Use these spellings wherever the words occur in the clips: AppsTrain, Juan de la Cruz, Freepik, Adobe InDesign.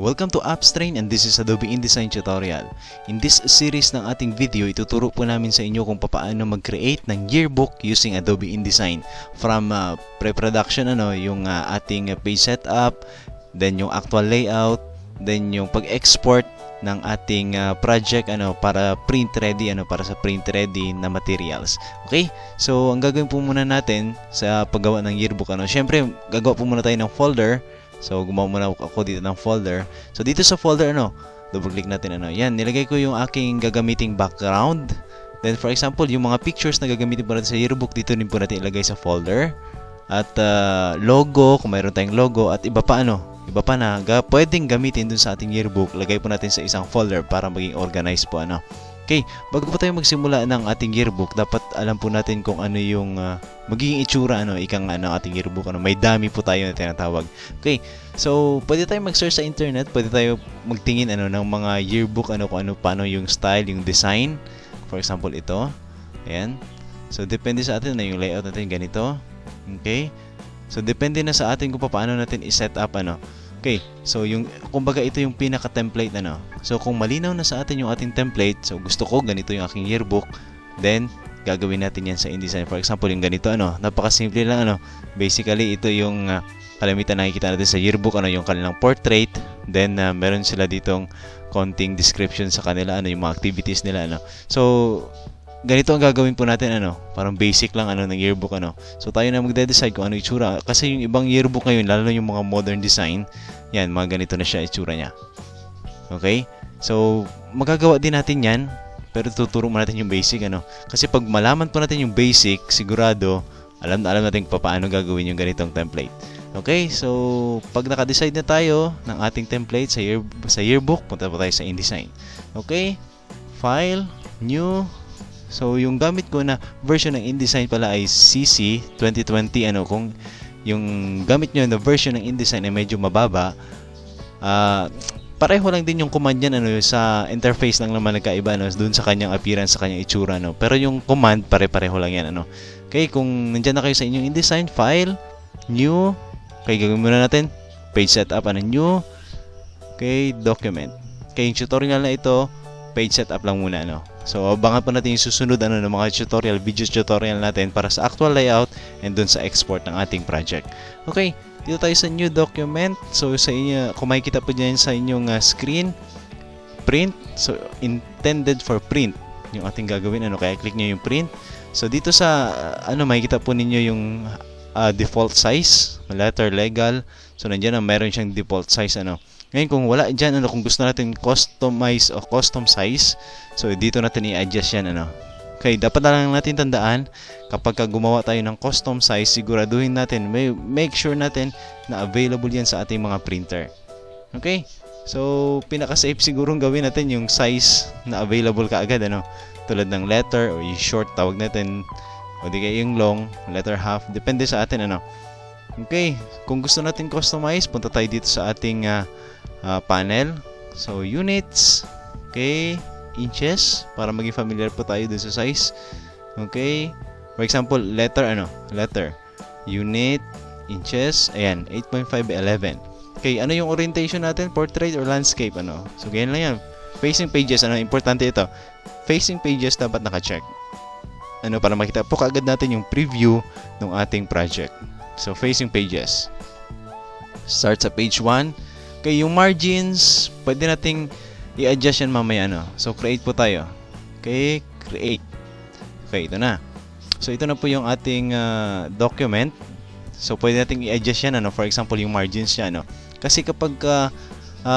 Welcome to AppsTrain, and this is Adobe InDesign tutorial. In this series ng ating video, ituturo po namin sa inyo kung paano mag-create ng yearbook using Adobe InDesign. From pre-production, yung ating page setup, then yung actual layout, then yung pag-export ng ating project para print ready, para sa print ready na materials. Okay? So, ang gagawin po muna natin sa paggawa ng yearbook, syempre, gagawa po muna tayo ng folder. So, gumawa muna ako dito ng folder. So, dito sa folder, double-click natin, Yan, nilagay ko yung aking gagamiting background. Then, for example, yung mga pictures na gagamitin po natin sa yearbook, dito din po natin ilagay sa folder. At logo, kung mayroon tayong logo, at iba pa, Iba pa na pwedeng gamitin dun sa ating yearbook. Lagay po natin sa isang folder para maging organized po, Okay, bago po tayo magsimula ng ating yearbook, dapat alam po natin kung ano yung magiging itsura, ating yearbook, may dami po tayo na tinatawag. Okay, so pwede tayo mag-search sa internet, pwede tayo magtingin ng mga yearbook, kung paano yung style, yung design. For example, ito. Ayan. So, depende sa atin na yung layout natin, ganito. Okay, so depende na sa atin kung paano natin i-set up, Okay, so yung kumbaga ito yung pinaka-template So kung malinaw na sa atin yung ating template, so gusto ko ganito yung aking yearbook, then gagawin natin yan sa InDesign. For example, yung ganito napakasimple lang Basically, ito yung kalimitan nakikita natin sa yearbook, yung kanilang portrait, then meron sila ditong konting description sa kanila, yung mga activities nila, So ganito ang gagawin po natin, parang basic lang ng yearbook, So tayo na magde-decide kung ano itsura, kasi yung ibang yearbook ngayon, lalo yung mga modern design, yan, mga ganito na siya itsura niya. Okay? So magagawa din natin yan, pero tuturo mo natin yung basic, Kasi pag malaman po natin yung basic, sigurado, alam na alam natin paano gagawin yung ganitong template. Okay? So pag naka-decide na tayo ng ating template sa yearbook, punta po tayo sa InDesign. Okay? File, New. So, yung gamit ko na version ng InDesign pala ay CC 2020. Kung yung gamit nyo na version ng InDesign ay medyo mababa, pareho lang din yung command yan, sa interface lang naman nagkaiba, doon sa kanyang appearance, sa kanyang itsura, Pero yung command, pare-pareho lang yan, Okay, kung nandyan na kayo sa inyong InDesign, File, New, okay, gagawin muna natin, Page Setup, New, okay, Document. Okay, yung tutorial na ito, Page Setup lang muna, So, abangan pa natin yung susunod ng mga tutorial, video tutorial natin para sa actual layout and dun sa export ng ating project. Okay, dito tayo sa new document. So, sa inyo, kung makikita po dyan sa inyong screen, print. So, intended for print yung ating gagawin. Kaya click nyo yung print. So, dito sa, makikita po ninyo yung default size, letter, legal. So, nandyan meron siyang default size, Ngayon, kung wala dyan, kung gusto natin customize o custom size, so dito natin i-adjust yan, Okay, dapat lang natin tandaan, kapag gumawa tayo ng custom size, siguraduhin natin, make sure natin na available yan sa ating mga printer. Okay, so pinaka-safe sigurong gawin natin yung size na available kaagad, Tulad ng letter o yung short, tawag natin, o di kaya yung long, letter half, depende sa atin, Okay, kung gusto natin customize, punta tayo dito sa ating panel. So, units, okay, inches, para maging familiar po tayo dun sa size. Okay, for example, letter, letter, unit, inches, ayan, 8.5 by 11. Okay, ano yung orientation natin? Portrait or landscape, So, ganyan lang yan. Facing pages, importante ito. Facing pages dapat naka-check. Para makita po kaagad natin yung preview ng ating project. So, facing pages. Start sa page 1. Okay, yung margins, pwede nating i-adjust yan mamaya, So, create po tayo. Okay, create. Okay, ito na. So, ito na po yung ating document. So, pwede nating i-adjust yan, For example, yung margins niya, Kasi kapag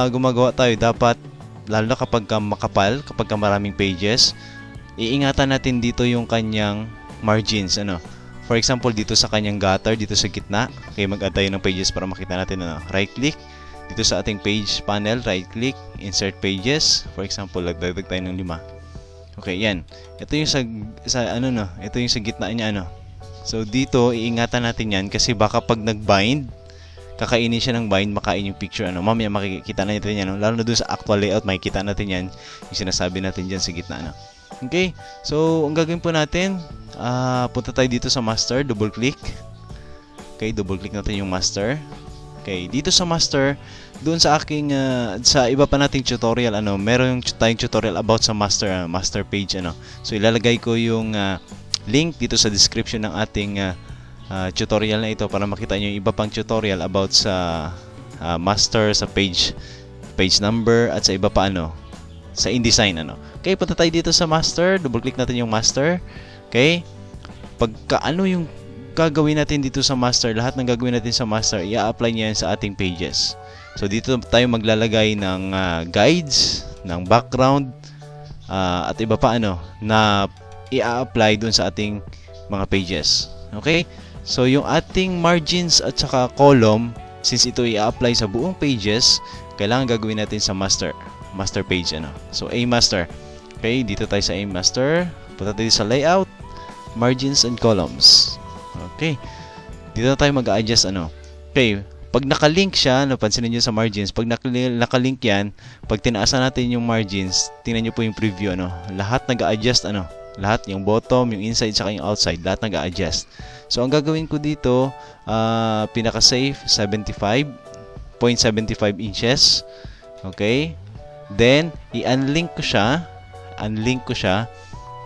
gumagawa tayo, dapat, lalo na kapag makapal, kapag maraming pages, iingatan natin dito yung kanyang margins, For example, dito sa kanyang gutter, dito sa gitna. Okay, mag-add tayo ng pages para makita natin, Right-click. Dito sa ating page panel, right-click. Insert pages. For example, lagdag tayo ng 5. Okay, yan. Ito yung ito yung sa gitna niya, So, dito, iingatan natin yan kasi baka pag nag-bind, kakainin siya ng bind, makain yung picture, Mamaya makikita natin yan, Lalo na dun sa actual layout, makikita natin yan. Yung sinasabi natin dyan sa gitna, Okay, so ang gagawin po natin, punta tayo dito sa master, double click. Okay, double click natin yung master. Okay, dito sa master, doon sa aking sa iba pa nating tutorial, ano, meron tayong tutorial about sa master master page, ano. So ilalagay ko yung link dito sa description ng ating tutorial na ito para makita niyo yung iba pang tutorial about sa master, sa page number at sa iba pa, ano, sa InDesign, ano. Okay, punta tayo dito sa master, double click natin yung master. Okay? Pagka ano yung gagawin natin dito sa master, lahat ng gagawin natin sa master, i-apply niya yan sa ating pages. So dito tayo maglalagay ng guides, ng background, at iba pa, ano, na i-apply doon sa ating mga pages. Okay? So yung ating margins at saka column, since ito i-apply sa buong pages, kailangan gagawin natin sa master page, ano. So A master. Okay, dito tayo sa A master. Punta tayo sa layout, margins and columns. Okay. Dito tayo mag-adjust, ano. Okay, pag naka-link siya, napansin niyo sa margins, pag naka-link 'yan, pag tinaasan natin yung margins, tingnan niyo po yung preview, ano. Lahat nag-a-adjust, ano. Lahat, yung bottom, yung inside, saka yung outside, lahat nag-a-adjust. So ang gagawin ko dito, pinaka-safe 75.75 inches. Okay? Then i-unlink ko siya.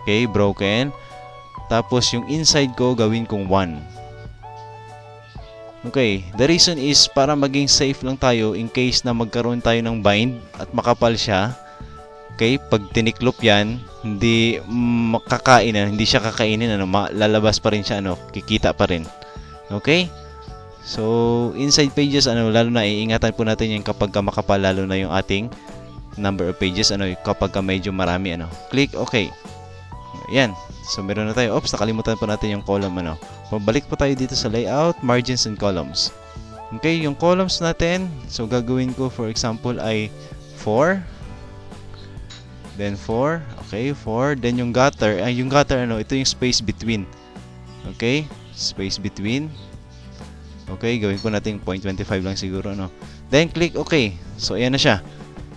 Okay, broken. Tapos yung inside ko gawin kong 1. Okay, the reason is para maging safe lang tayo in case na magkaroon tayo ng bind at makapal siya. Okay, pag tiniklop 'yan, hindi makakain, hindi siya kakainin, ano, lalabas pa rin siya, ano, kikita pa rin. Okay? So, inside pages, ano, lalo na iingatan po natin 'yan kapag makapal, lalo na yung ating number of pages, ano, kapag medyo marami, ano. Click okay. Ayan. So, meron na tayo. Oops, nakalimutan po natin yung column, ano. Pabalik po tayo dito sa layout, margins and columns. Okay, yung columns natin, so gagawin ko for example ay 4. Then 4, okay, 4. Then yung gutter, ano, ito yung space between. Okay? Space between. Okay, gawin po natin 0.25 lang siguro, ano. Then click okay. So ayan na siya.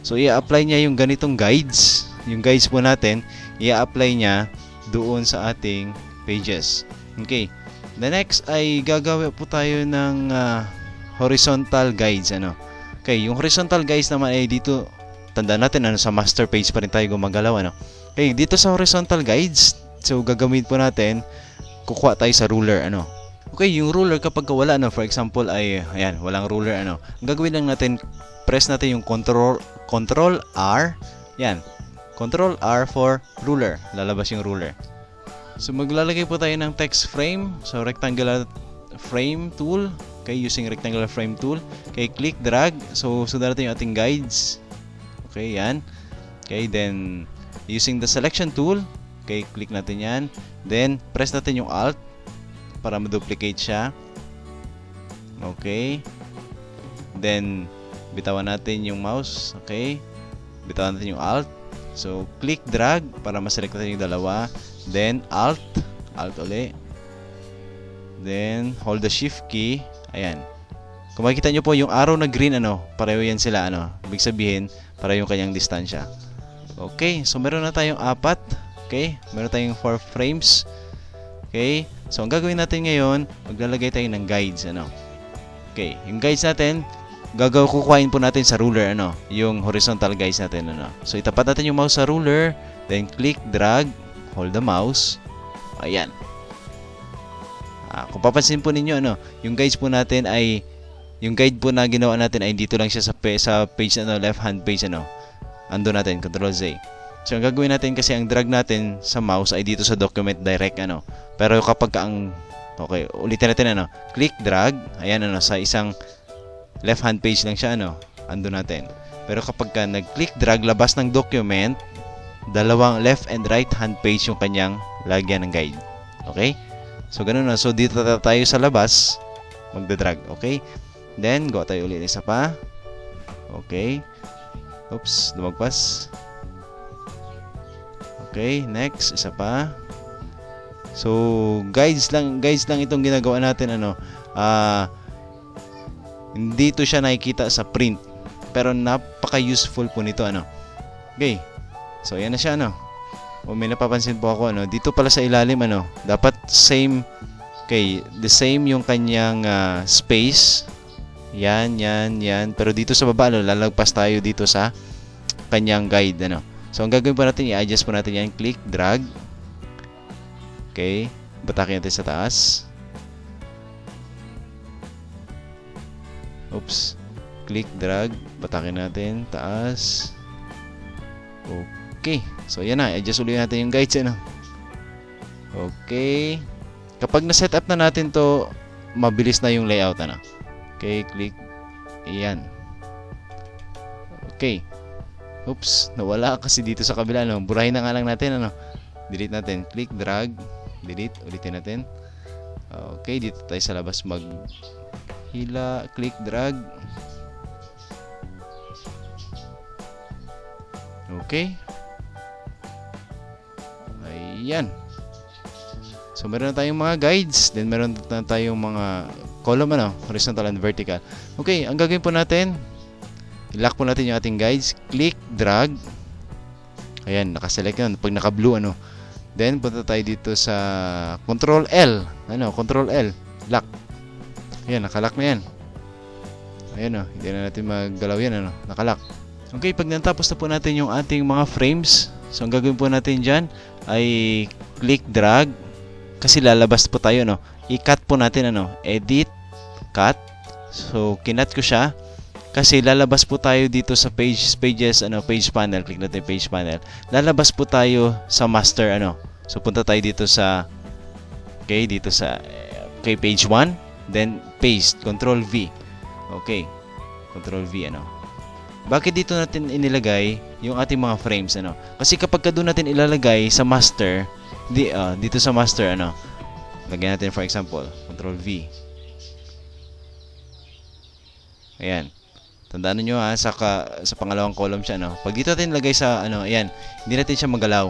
So i-apply niya yung ganitong guides. Yung guides po natin, i-apply niya doon sa ating pages. Okay. The next ay gagawa po tayo ng horizontal guides, ano. Okay, yung horizontal guides naman ay dito, tandaan natin, ano, sa master page pa rin tayo gumagalaw, ano. Okay, dito sa horizontal guides, so gagamit po natin, kukuha tayo sa ruler, ano. Okay, yung ruler kapag wala, ano, for example ay ayan, walang ruler, ano. Ang gagawin lang natin, press natin yung Control R. Yan. Control R for ruler. Lalabas yung ruler. So maglalagay po tayo ng text frame. So rectangular frame tool. Okay, using rectangular frame tool. Okay, click drag. So sundan natin yung ating guides. Okay, yan. Okay, then using the selection tool. Okay, click natin yan. Then press natin yung Alt para ma-duplicate siya. Okay. Then bitawan natin yung mouse. Okay. Bitawan natin yung Alt. So click drag para ma-select natin yung dalawa. Then Alt ulit. Then hold the shift key. Ayan. Kung makikita nyo po yung arrow na green, ano, pareho yan sila, ano. Ibig sabihin, pareho yung kanyang distansya. Okay, so meron na tayong 4. Okay, meron tayong 4 frames. Okay, so ang gagawin natin ngayon, maglalagay tayo ng guides, ano. Okay, yung guides natin, kukuhain po natin sa ruler, ano, yung horizontal guides natin, ano. So itapat natin yung mouse sa ruler, then click, drag, hold the mouse. Ayan. Kung papansin po ninyo, ano, yung guide po na ginawa natin ay dito lang siya sa page, ano, left hand page, ano. Ando natin, Control Z. So, ang gagawin natin kasi ang drag natin sa mouse ay dito sa document direct, ano. Pero kapag okay, ulitin natin, ano. Click, drag. Ayan, ano, sa isang left hand page lang siya, ano. Ando natin. Pero kapag nag-click, drag, labas ng document, dalawang left and right hand page yung kanyang lagyan ng guide. Okay? So, ganun na. So, dito tayo sa labas, magdadrag. Okay? Then, go tayo ulit isa pa. Okay. Oops, lumagpas. Okay, next, isa pa. So, guides lang itong ginagawa natin, ano. Hindi to siya nakikita sa print. Pero napaka-useful po nito, ano. Okay. So, ayan na siya, ano. O, may napapansin po ako, ano. Dito pala sa ilalim, ano. Dapat same, okay, the same yung kanyang space. Yan, yan, yan. Pero dito sa baba, lalagpas tayo dito sa kanyang guide, ano. So, ang gagawin po natin, i-adjust po natin yan. Click, drag. Okay. Batakin natin sa taas. Oops. Click, drag. Batakin natin. Taas. Okay. So, yan na. I-adjust ulit natin yung guides, ano. Okay. Kapag na-set up na natin to, mabilis na yung layout, ano. Okay. Click. Ayan. Okay. Oops, nawala kasi dito sa kabila, no? Burahin na nga lang natin, ano? Delete natin. Click, drag, delete. Ulitin natin. Okay, dito tayo sa labas maghila. Click, drag. Okay. Ayan. So, meron na tayong mga guides. Then, meron na tayong mga column, ano? Horizontal and vertical. Okay, ang gagawin po natin, i-lock po natin yung ating guides. Click, drag. Ayan, nakaselect yun. Pag naka-blue, ano. Then, punta tayo dito sa Control L. Ano, Control L. Lock. Ayan, nakalock na yan. Ayan, oh. Hindi na natin maggalaw yan, ano. Nakalock. Okay, pag natapos na po natin yung ating mga frames, so, ang gagawin po natin dyan ay click, drag. Kasi lalabas po tayo, no. I-cut po natin, ano. Edit, cut. So, kinat ko siya. Kasi lalabas po tayo dito sa pages, ano, page panel. Click natin page panel. Lalabas po tayo sa master, ano. So, punta tayo dito sa, okay, dito sa, okay, page 1. Then, paste. Control V. Okay. Control V, ano. Bakit dito natin inilagay yung ating mga frames, ano? Kasi kapag ka doon natin ilalagay sa master, dito sa master, ano. Lagyan natin, for example, Control V. Ayan. Tandaan niyo ha, sa pangalawang column siya, no. Pag dito natin ilagay sa ano, ayan, hindi natin siya magalaw.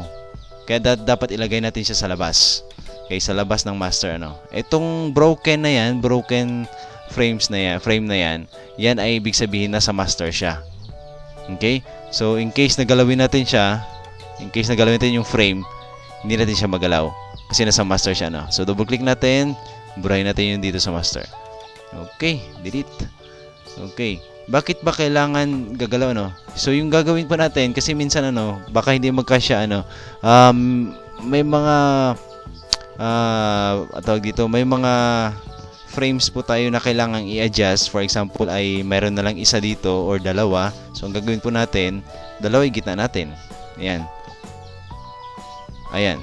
Kaya dapat ilagay natin siya sa labas. Okay, sa labas ng master, ano. Etong broken na 'yan, broken frames na 'yan, frame na 'yan. Yan ay ibig sabihin na sa master siya. Okay? So in case na galawin natin siya, in case na galawin natin yung frame, hindi natin siya magalaw kasi nasa master siya, no. So double click natin, burahin natin yung dito sa master. Okay, delete. Okay. Bakit ba kailangan gagalaw, no? So, yung gagawin po natin, kasi minsan, ano, baka hindi magkasya, ano, may mga, tawag dito, may mga frames po tayo na kailangan i-adjust. For example, ay meron na lang isa dito or dalawa. So, ang gagawin po natin, dalawa yung gitna natin. Ayan. Ayan.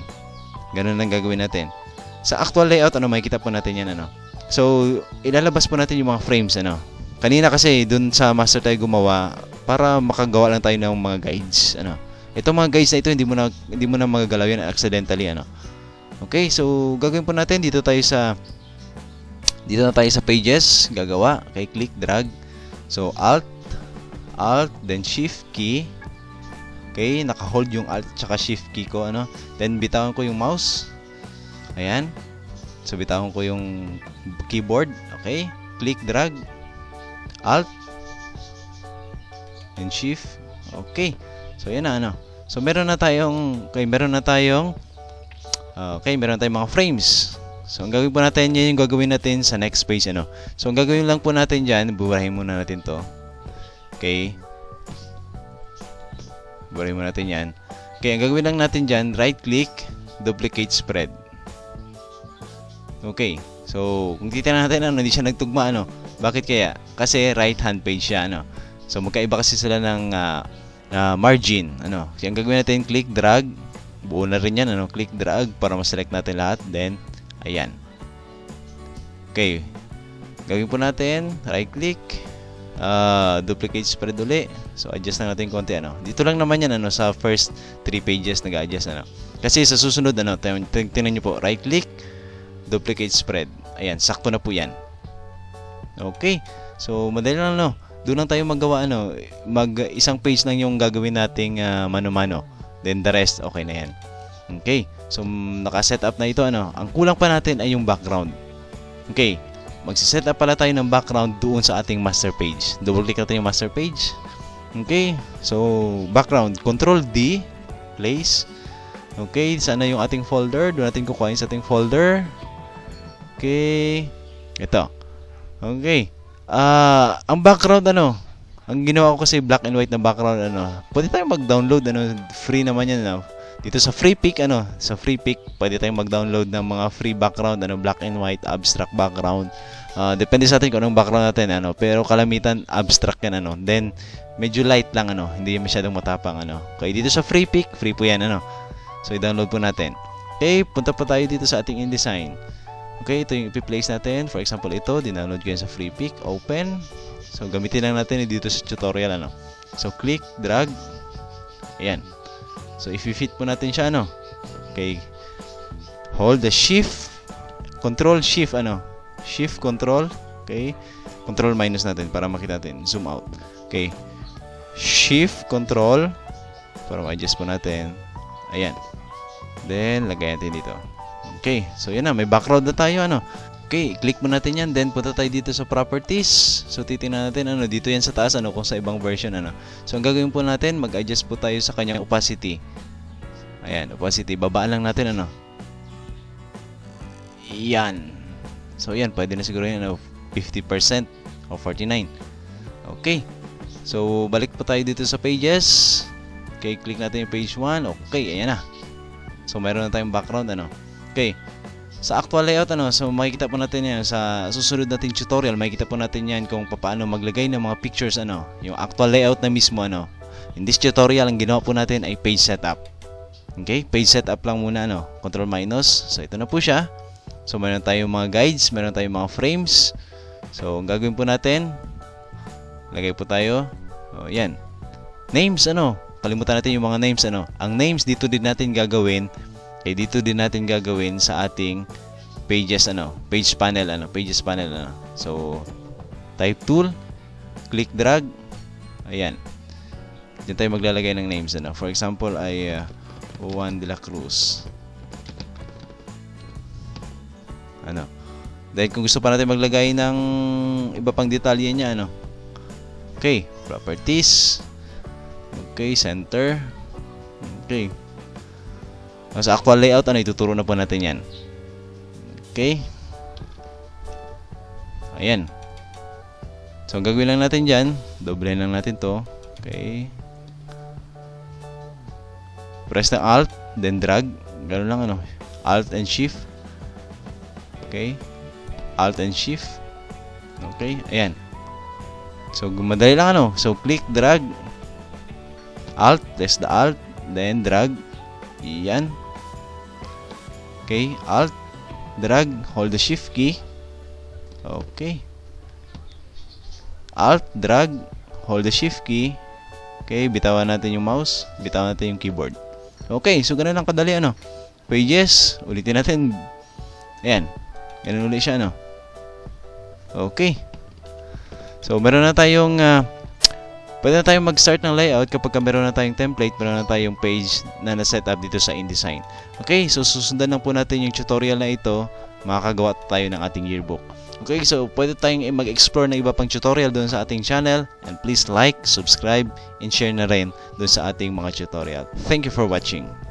Ganun ang gagawin natin. Sa actual layout, ano, makikita po natin yan, ano. So, ilalabas po natin yung mga frames, ano. Kanina kasi dun sa master tayo gumawa para makagawa lang tayo ng mga guides, ano. Itong mga guides na ito hindi mo na magagalaw yan accidentally, ano. Okay, so gagawin po natin dito na tayo sa pages gagawa. Okay, click, drag. So alt then shift key. Okay, naka-hold yung alt tsaka shift key ko, ano. Then bitawan ko yung mouse. Ayan. So bitawan ko yung keyboard. Okay, click, drag. Alt and shift. Okay. So yan na, ano. So meron na tayong mga frames. So ang gagawin po natin, yan yung gagawin natin sa next page, ano. So ang gagawin lang po natin diyan, burahin muna natin 'to. Okay. Burahin muna natin 'yan. Okay, ang gagawin lang natin diyan, right click, duplicate spread. Okay. So, kung titingnan natin, ano, hindi siya nagtugma, ano. Bakit kaya? Kasi right-hand page siya, ano. So, magkaiba kasi sila ng margin, ano. So, ang gagawin natin, click, drag. Buo na rin yan, ano. Click, drag para ma-select natin lahat. Then, ayan. Okay. Gagawin po natin, right-click. Duplicate spread uli. So, adjust na natin konti, ano. Dito lang naman yan, ano, sa first 3 pages nag-adjust, ano. Kasi sa susunod, ano, tingnan nyo po, right-click, duplicate spread. Ayan, sakto na po 'yan. Okay. So, madali lang, no. Doon lang tayo maggawa, ano. Isang page lang yung gagawin nating mano-mano. Then the rest, okay na 'yan. Okay. So, naka-set up na ito, ano. Ang kulang pa natin ay yung background. Okay. Magse-set up pala tayo ng background doon sa ating master page. Double-click natin yung master page. Okay. So, background, Control D, place. Okay, sana yung ating folder. Doon natin kukuhain sa ating folder. Okay. Ito. Okay. Ang background ano, ang ginawa ko kasi black and white na background ano. Pwede tayong mag-download ano, free naman 'yan ano. Dito sa Freepik ano, sa Freepik pwede tayong mag-download ng mga free background ano, black and white abstract background. Depende sa atin kung anong background natin ano, pero kalamitan abstract 'yan ano. Then medyo light lang ano, hindi masyadong matapang ano. Kaya dito sa Freepik, free po 'yan ano. So i-download po natin. Okay, punta pa tayo dito sa ating InDesign. Okay, ito yung i-place natin. For example, ito, dinownload ko yan sa Freepik. Open. So, gamitin lang natin dito sa tutorial, ano. So, click, drag. Ayan. So, i-fit po natin siya, ano. Okay. Hold the shift. Control, shift, ano. Shift, control. Okay. Control minus natin para makita natin. Zoom out. Okay. Shift, control. Para ma-adjust po natin. Ayan. Then, lagay natin dito. Okay. So, yun na. May background na tayo, ano. Okay. Click mo natin yan. Then, punta tayo dito sa properties. So, titingnan natin, ano. Dito yan sa taas, ano. Kung sa ibang version, ano. So, ang gagawin po natin, mag-adjust po tayo sa kanyang opacity. Ayan. Opacity. Babaan lang natin, ano. Yan. So, yan. Pwede na siguro yan, ano. 50% o 49. Okay. So, balik po tayo dito sa pages. Okay. Click natin yung page 1. Okay. Ayan na. So, mayroon na tayong background, ano. Okay. Sa actual layout, ano. So, makikita po natin yan. Sa susunod nating tutorial, makikita po natin yan kung paano maglagay ng mga pictures, ano. Yung actual layout na mismo, ano. In this tutorial, ang ginawa po natin ay page setup. Okay? Page setup lang muna, ano. Control minus. So, ito na po siya. So, mayroon tayong mga guides. Mayroon tayong mga frames. So, ang gagawin po natin, lagay po tayo. O, yan. Names, ano. Kalimutan natin yung mga names, ano. Ang names dito din natin gagawin. Eh dito din natin gagawin sa ating pages, ano. Page panel, ano. Pages panel, ano. So, type tool, click drag. Ayan. Diyan tayo maglalagay ng names, ano. For example ay Juan de la Cruz. Ano. Dahil kung gusto pa natin maglagay ng iba pang detalye niya, ano. Okay, properties. Okay, center. Okay. Sa actual layout, ano, ituturo na po natin yan. Okay. Ayan. So, ang gagawin lang natin dyan, doble lang natin to. Okay. Press na Alt, then drag. Ganun lang, ano. Alt and Shift. Okay. Alt and Shift. Okay. Ayan. So, madali lang, ano. So, click, drag. Alt, press the Alt, then drag. Ayan. Okay. Alt. Drag. Hold the shift key. Okay. Alt. Drag. Hold the shift key. Okay. Bitawan natin yung mouse. Bitawan natin yung keyboard. Okay. So, ganun lang kadali, ano. Pages. Ulitin natin. Ayan. Ganun ulit siya, ano. Okay. So, meron na tayong pwede na tayong mag-start ng layout kapag meron na tayong template, meron na tayong page na na-setup dito sa InDesign. Okay, so susundan lang po natin yung tutorial na ito, makakagawa tayo ng ating yearbook. Okay, so pwede tayong mag-explore ng iba pang tutorial doon sa ating channel. And please like, subscribe, and share na rin doon sa ating mga tutorial. Thank you for watching.